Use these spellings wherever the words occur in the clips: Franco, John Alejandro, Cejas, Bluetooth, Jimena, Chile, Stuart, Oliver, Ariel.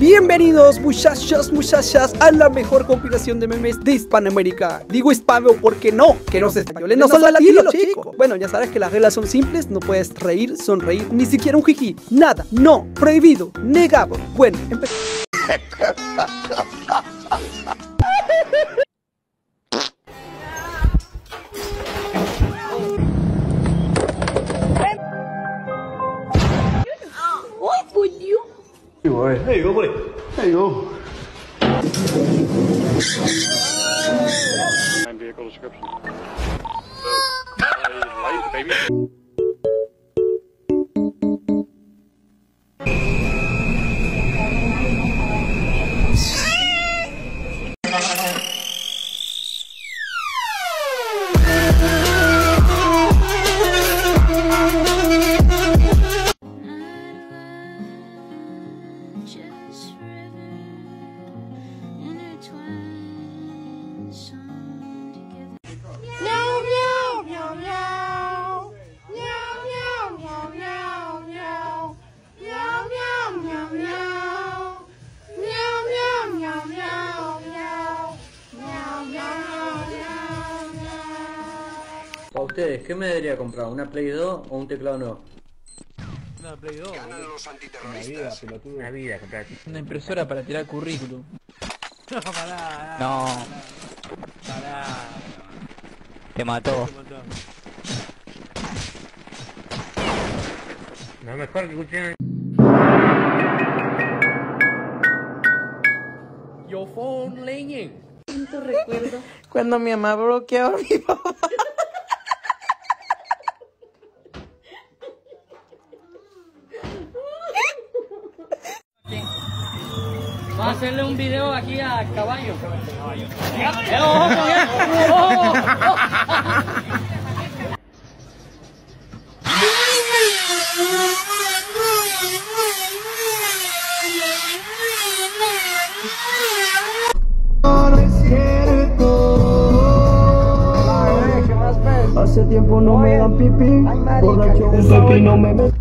Bienvenidos muchachos, muchachas, a la mejor compilación de memes de Hispanoamérica. Digo hispano porque no, que los españoles no son latinos, chicos. Bueno, ya sabes que las reglas son simples, no puedes reír, sonreír, ni siquiera un jiji. Nada, no, prohibido, negado. Bueno, empezamos. There you go, buddy. There you go. Vehicle description. Light, baby. ¿A ustedes qué me debería comprar? ¿Una Play 2 o un teclado nuevo? Una Play 2. Ganan los antiterroristas. Una vida, comprar. Una impresora para tirar currículum. No, pará. No. Pará. Te mató. No, mejor que escuchen. Your phone ringing. ¿Cuánto recuerdo? Cuando mi mamá bloqueaba a mi papá. Vamos a hacerle un video aquí a caballo. Caballo. ¡Ojo! Hace tiempo no me dan pipí. Borracho un pipí no me ves.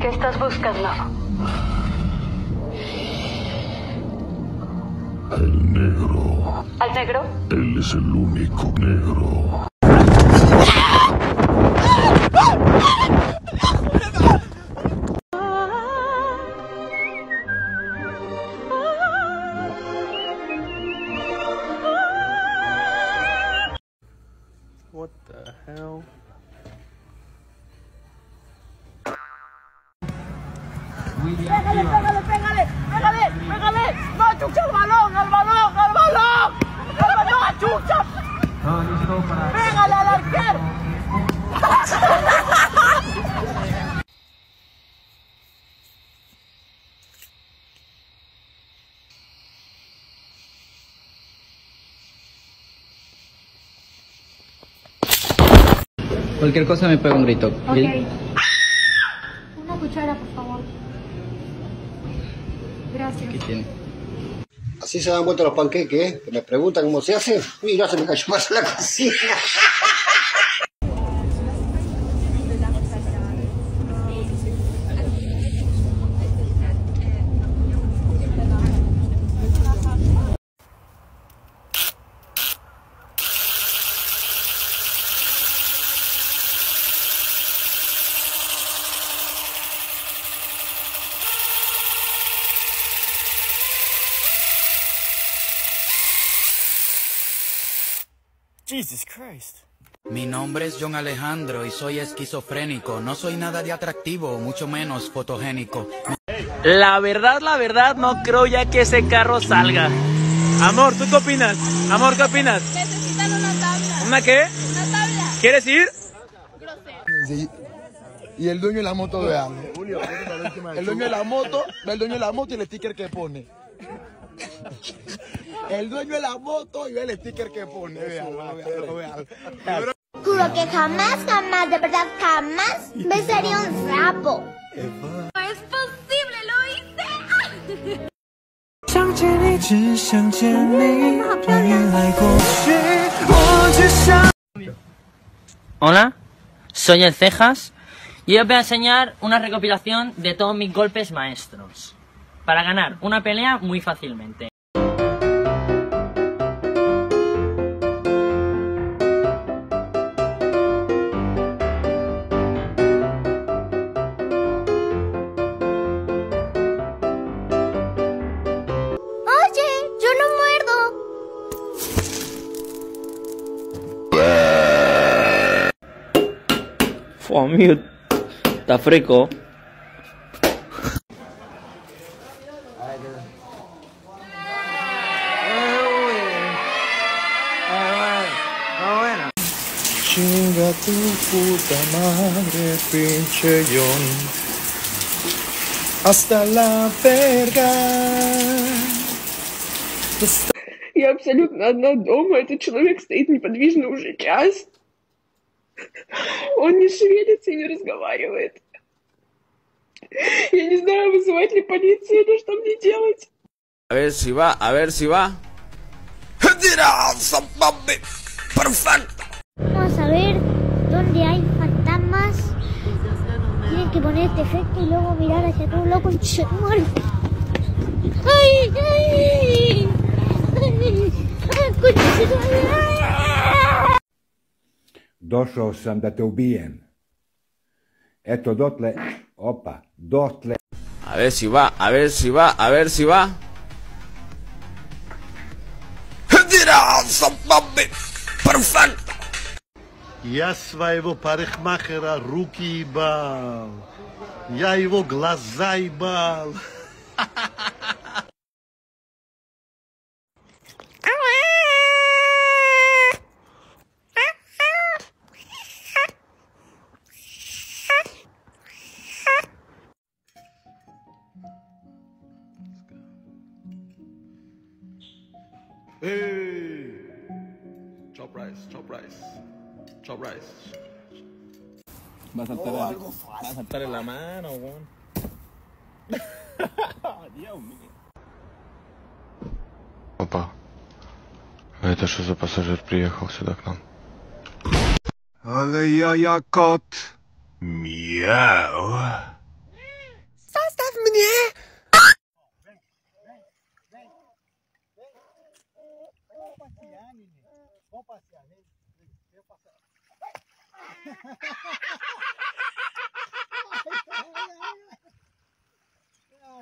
¿Qué estás buscando? Al negro. ¿Al negro? Él es el único negro. What the hell? Pégale, pégale, pégale, pégale, pégale. No achucha el balón, al balón, al balón. Al balón, achucha. Pégale al arquero. Cualquier cosa me pega un grito. Okay. Una cuchara, por favor. Gracias. ¿Qué tiene? Así se dan vuelta los panqueques, ¿eh? Que me preguntan cómo se hace. Uy, no, se me cayó más la cocina. Jesus Christ. Mi nombre es John Alejandro y soy esquizofrénico. No soy nada de atractivo, mucho menos fotogénico. La verdad, no creo ya que ese carro salga. Amor, ¿tú qué opinas? Amor, ¿qué opinas? Necesitan una tabla. ¿Una qué? Una tabla. ¿Quieres ir? Grosero. y el dueño de la moto de algo. El dueño de la moto, el dueño de la moto y el sticker que pone. El dueño de la moto y el sticker que pone. Véalo, véalo, véalo. Juro que jamás, jamás, de verdad, jamás me sería un sapo. No es posible, lo hice. 想见你，只想见你，让原来过去。我只想。Hola, soy el Cejas y os voy a enseñar una recopilación de todos mis golpes maestros para ganar una pelea muy fácilmente. Oh, mute. Está fresco. Chinga tu puta madre, pinche John. Hasta la verga. Я абсолютно одна дома. Этот человек стоит неподвижно уже час. Он не шевелится и не разговаривает. Я не знаю, вызывать ли полицию или что мне делать. A ver si va, a ver si va. Perfecto. Vamos a ver dónde hay fantasmas. Tienen que poner este efecto y luego mirar hacia todo loco y chamar. ¡Ay, ay! ¡Ay! Došao sam da te ubijem. Eto dotle, opa, dotle. A ver si va, a ver si va, a ver si va. Perfecto. Я своего парикмахера руки ебал. Я его глаза ебал. Hey! Chop rice, chop rice, chop rice. Va a saltar en la mano, weón. Dios mío. Опа. А это что за пассажир приехал сюда к нам? Але я кот. Мяу. Составь мне.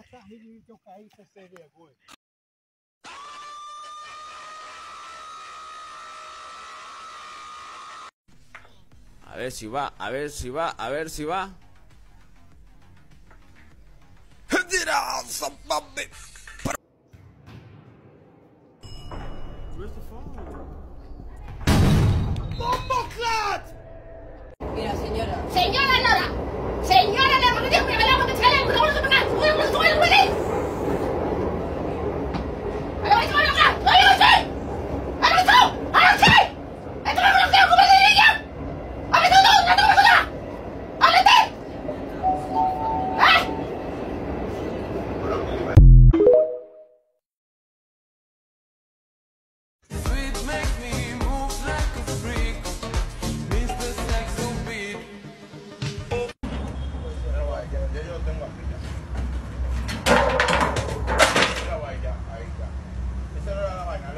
A ver si va, a ver si va, a ver si va. Mira, señora. ¡Señora nada! ¡Señora nada! ¡No tengo que hablar porque se le ocurre una cosa! ¡Voy a buscar un juez! ¡Ahora voy a tomar acá! ¡No lo sé! ¡Ahora tú! ¡Ahora sí! ¡Esto me lo tengo que decir ya! ¡Ahora tú! ¡No te vas a dar! ¡Ábrete!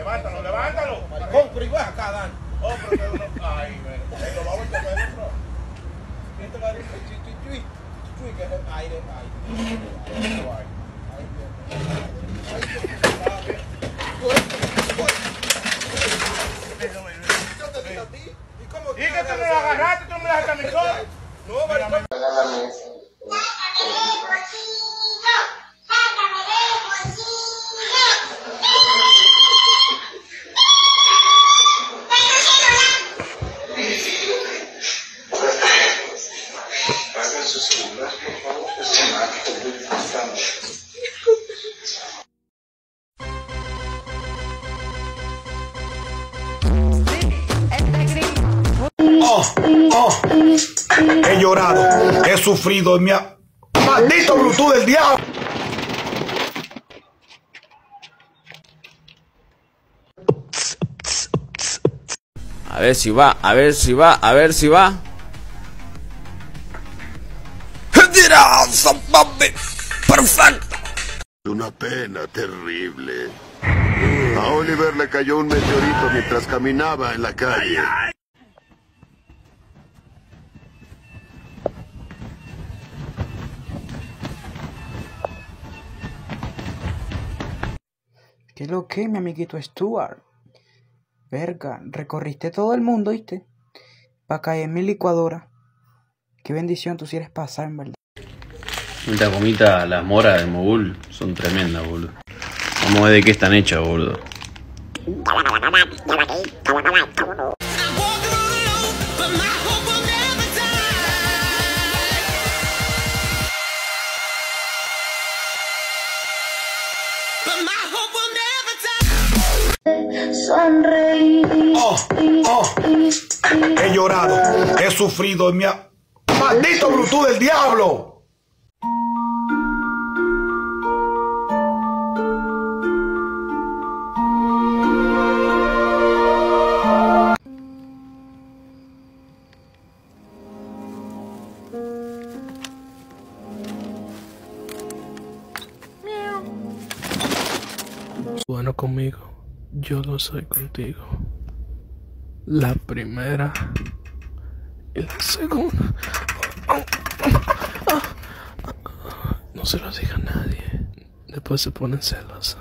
Levántalo, levántalo. Compro y voy acá, Dan. Oh, pero no. Ay, me lo vamos a tocar el pro. Esto va a decir chuchuy. Chuchuy, que es el aire. ¿Y que tú me lo agarraste? ¿Tú me lo dejaste a mi cola? No, maricón. ese celular, por favor, es un acto muy importante. He llorado, he sufrido, mi maldito Bluetooth del diablo. A ver si va, a ver si va, a ver si va. ¡Perfecto! Una pena terrible. A Oliver le cayó un meteorito mientras caminaba en la calle. ¿Qué es lo que, mi amiguito Stuart? Verga, recorriste todo el mundo, ¿viste? Pa' caer en mi licuadora. Qué bendición, tú si eres pasar, en verdad. Esta gomita, las moras de mogul, son tremendas, boludo. Vamos a ver de qué están hechas, boludo. He llorado, he sufrido, mi maldito Bluetooth del diablo. Bueno, conmigo, yo lo soy contigo. La primera y la segunda. No se los diga a nadie. Después se ponen celosos.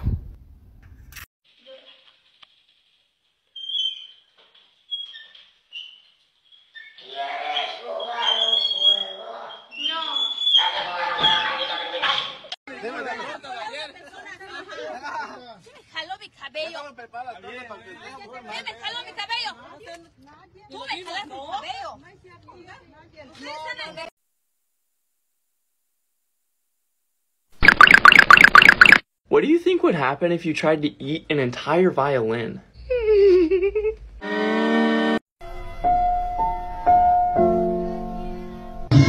What do you think would happen if you tried to eat an entire violin?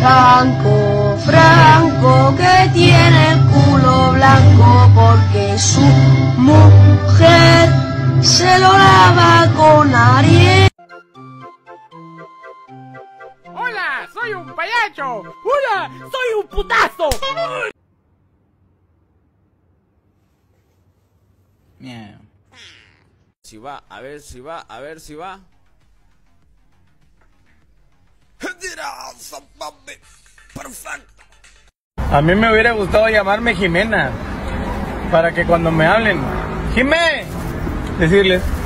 Franco, Franco, que tiene el culo blanco porque su mujer se lo lava con Ariel. ¡Hola! ¡Soy un payacho! ¡Hola! ¡Soy un putazo! Bien. Si va, a ver si va, a ver si va. Perfecto. A mí me hubiera gustado llamarme Jimena, para que cuando me hablen, ¡Jimé!, decirles